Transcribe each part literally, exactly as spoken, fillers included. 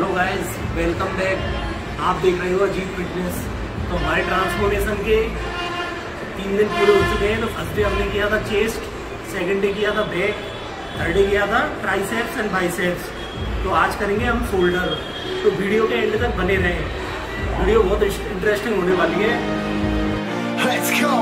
Hello guys, welcome back. आप देख रहे हो अजीत फिटनेस। तो हमारे ट्रांसफॉर्मेशन के तीन दिन पूरे हो चुके हैं। तो फर्स्ट डे हमने किया था चेस्ट, सेकंड डे किया था बैक, थर्ड डे किया था ट्राइसेप्स एंड बाइसेप्स। तो आज करेंगे हम शोल्डर। तो वीडियो के एंड तक बने रहें, वीडियो बहुत इंटरेस्टिंग होने वाली है। Let's go!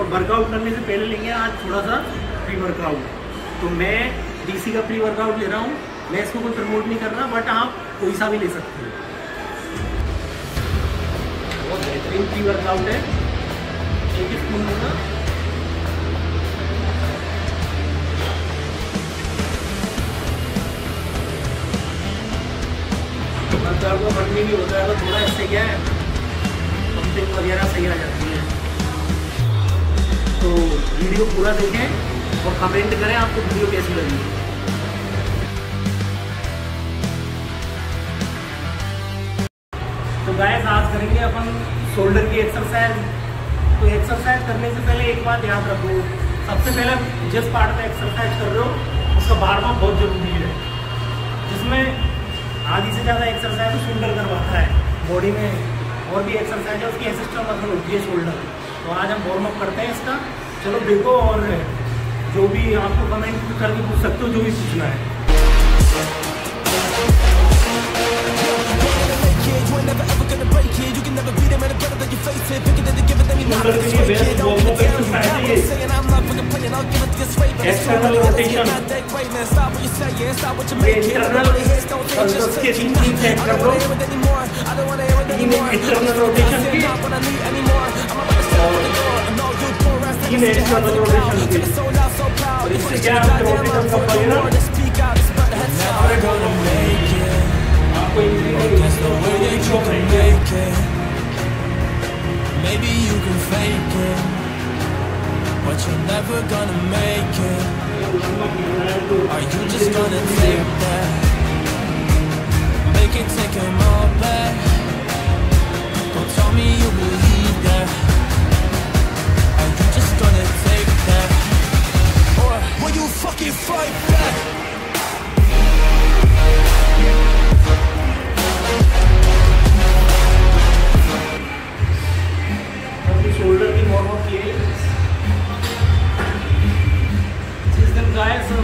और वर्कआउट करने से पहले लेंगे आज थोड़ा सा प्री वर्कआउट। तो मैं डीसी का प्री वर्कआउट ले रहा हूँ। मैं इसको कोई प्रमोट नहीं कर रहा, बट आप कोई सा भी ले सकते हो। बहुत बेहतरीन प्री वर्कआउट है। एक स्पून होगा। वर्कआउट का मन भी नहीं होता है, तो थोड़ा इससे क्या है, पंपिंग वगैरह सही आ जाती है। तो वीडियो पूरा देखें और कमेंट करें आपको वीडियो कैसी लगी। तो गाइस, आज करेंगे अपन शोल्डर की एक्सरसाइज। तो एक्सरसाइज करने से पहले एक बात याद रखो, सबसे पहले जिस पार्ट में एक्सरसाइज कर रहे हो उसका वार्म अप बहुत ज़रूरी है, जिसमें आधी से ज़्यादा एक्सरसाइज शोल्डर करवाता है। बॉडी में और भी एक्सरसाइज है, उसकी असिस्टेंट वर्क होती है शोल्डर। तो आज हम वार्म अप करते हैं इसका। चलो देखो, और जो भी आपको कमेंट करके पूछ सकते हो, जो भी सीखना है। ये मेरे साथ रोटेशन की और इससे क्या रोटेशन का फायदा आपको इंजरी नहीं।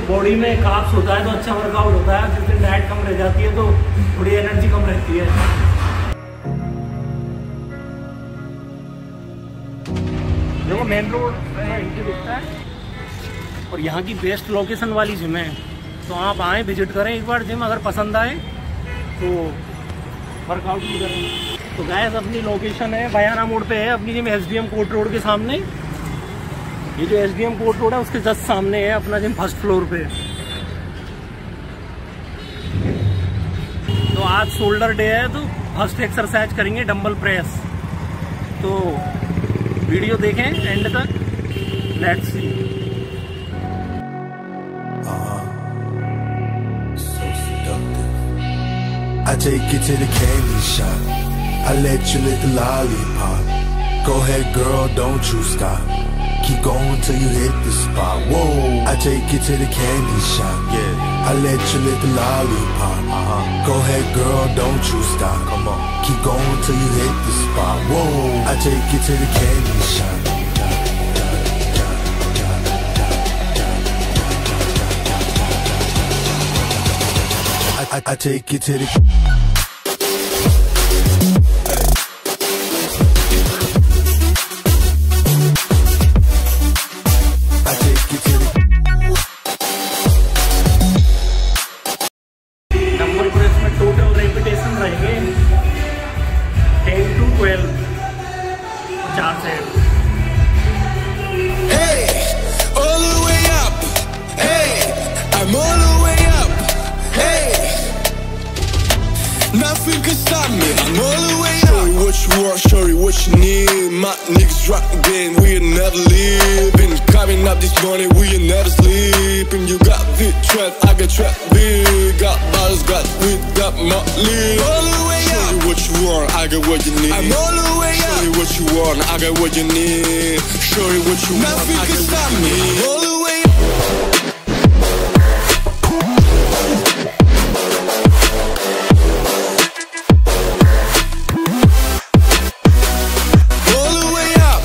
बॉडी में कार्ब्स होता है तो अच्छा वर्कआउट होता है। जिस दिन डाइट कम रह जाती है तो थोड़ी एनर्जी कम रहती है। देखो मेन रोड दिखता है और यहाँ की बेस्ट लोकेशन वाली जिम है। तो आप आएँ, विजिट करें एक बार जिम। अगर पसंद आए तो वर्कआउट भी करें। तो गाइस, अपनी लोकेशन है बयाना मोड़ पे है अपनी जिम, एसडीएम कोर्ट रोड के सामने। ये जो एसडीएम कोर्ट रोड है उसके जस्ट सामने है अपना जिम, फर्स्ट फ्लोर पे। तो आज शोल्डर डे है, तो फर्स्ट एक्सरसाइज करेंगे डम्बल प्रेस। तो वीडियो देखें एंड तक। Let's see. I take you to the candy shop, I let you lick the lollipop. Go ahead girl, don't you stop, keep going till you hit the spot. Whoa, I take you to the candy shop, yeah, I let you lick the lollipop. Uh-huh. Go ahead girl, don't you stop, come on, keep going till you hit the spot. Whoa, I take you to the candy shop. I, I take you to the nothing can stop me, I'm all the way up. Show you what you want, show you what you need. My niggas rock the game, we ain't never leaving. Coming up this morning, we ain't never sleeping. You got big trap, I got trap big. Got bottles, got weed, got my lead. All the way up. Show you what you want, I got what you need. I'm all the way up. Show you what you want, I got what you need. Show you what you want, nothing can stop me. All the way up. All the way up.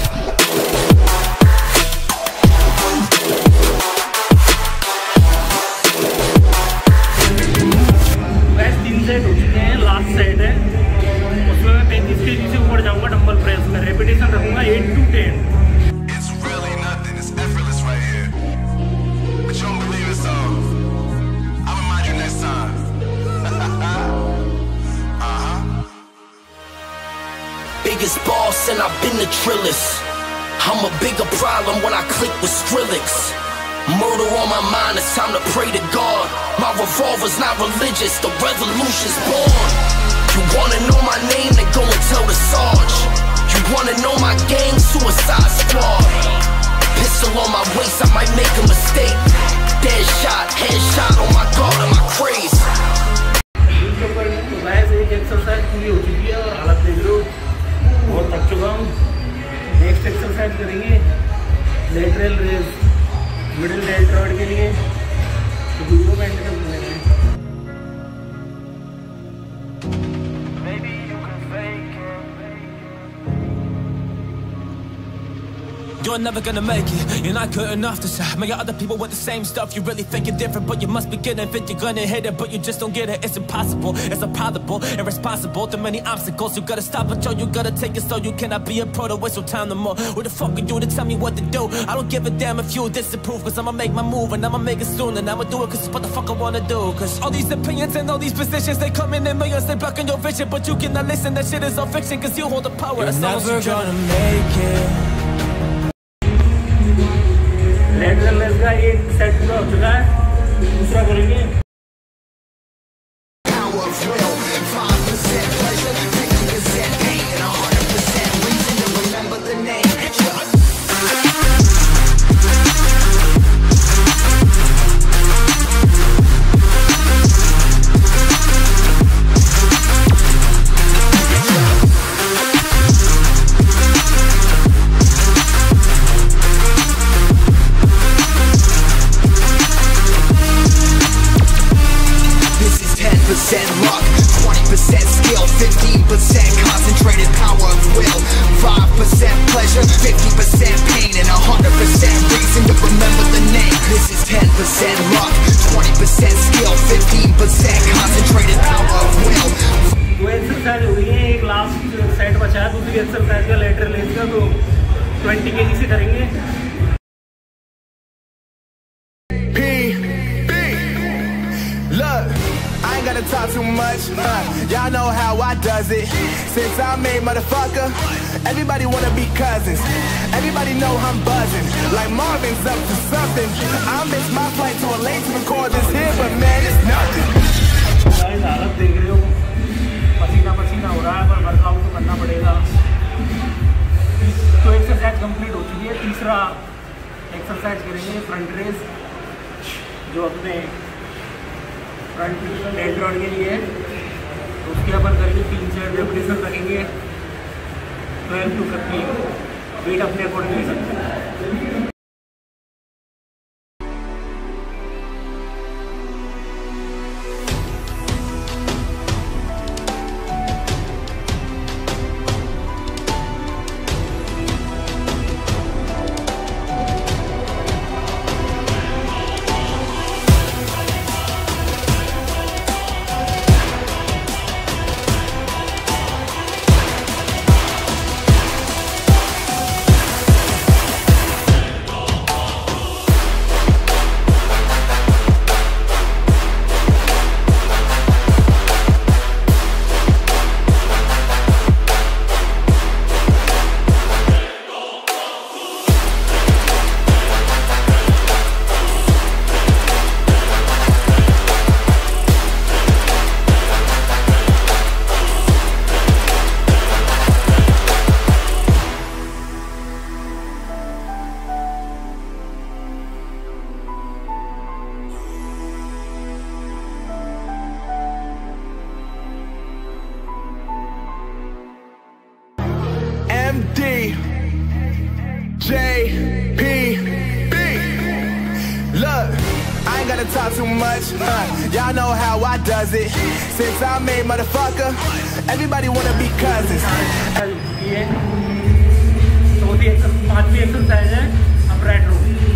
Best तीन set हो चुके हैं, last set है। उसमें मैं पैंतीस के जी से ऊपर जाऊंगा डंबल प्रेस में, रेपिटेशन रखूंगा eight to ten. Biggest boss and I've been the trillest. I'm a bigger problem when I click with Skrillex. Murder on my mind, it's time to pray to God. My revolver's not religious, the revolution's born. You wanna know my name, then go and tell the Sarge. You wanna know my gang, Suicide Squad. Pistol on my waist, I might make a mistake. Dead shot, headshot, oh my God, am I crazy? थक चुका हूँ, next exercise करेंगे lateral raise, middle delt रॉड के लिए तो video में and कर देंगे। You're never gonna make it, you're not good enough to shine. Many other people with the same stuff, you really think you're different, but you must be getting fit. You're gonna hit it, but you just don't get it. It's impossible, it's improbable, irresponsible. Too many obstacles, you gotta stop it, yo. You gotta take it slow, you cannot be a pro to waste your time no more. Who the fuck are you to tell me what to do? I don't give a damn if you disapprove, cause I'ma make my move and I'ma make it soon. And I'ma do it cause it's what the fuck I wanna do. Cause all these opinions and all these positions, they come in and millions, they blocking your vision. But you cannot listen, that shit is all fiction, cause you hold the power. You're never you gonna make it. एक set पूरा हो चुका है, दूसरा करेंगे। Talk too much, uh, y'all know how I does it. Since I made motherfucker, everybody wanna be cousins. Everybody know I'm buzzing, like Marvin's up to something. I missed my flight to a late to record this here, but man, it's nothing. Guys, हालत देख रहे हो, पसीना पसीना हो रहा है, पर वर्कआउट तो करना पड़ेगा। तो एक्सरसाइज कंप्लीट हो चुकी है, तीसरा एक्सरसाइज करेंगे फ्रंट रेज, जो अपने फ्रंट डेड रॉड के लिए। उसके अपन करेंगे तीन चार रेपिटेशन रखेंगे ट्वेल्व टू थर्टीन, वेट अपने अकॉर्डिंग ले सकते हैं। M D J P B. Look, I ain't gonna talk too much, uh, y'all know how I does it. Since I made motherfucker, everybody wanna be cousins. So the exercise is a bread roll.